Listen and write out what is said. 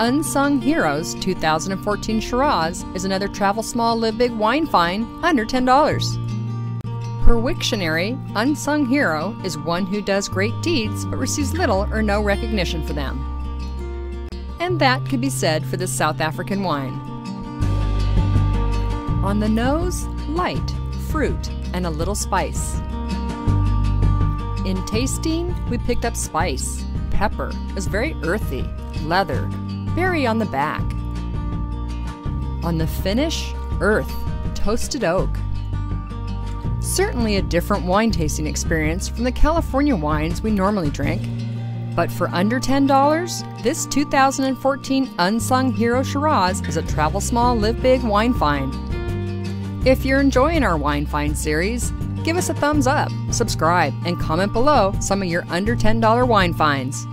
Unsung Heroes 2014 Shiraz is another Travel Small Live Big wine find under $10. Per Wiktionary, unsung hero is one who does great deeds but receives little or no recognition for them. And that could be said for this South African wine. On the nose, light, fruit, and a little spice. In tasting, we picked up spice, pepper, it was very earthy, leather, berry on the back. On the finish, earth, toasted oak. Certainly a different wine tasting experience from the California wines we normally drink, but for under $10, this 2014 Unsung Hero Shiraz is a Travel Small Live Big wine find. If you're enjoying our wine find series, give us a thumbs up, subscribe, and comment below some of your under $10 wine finds.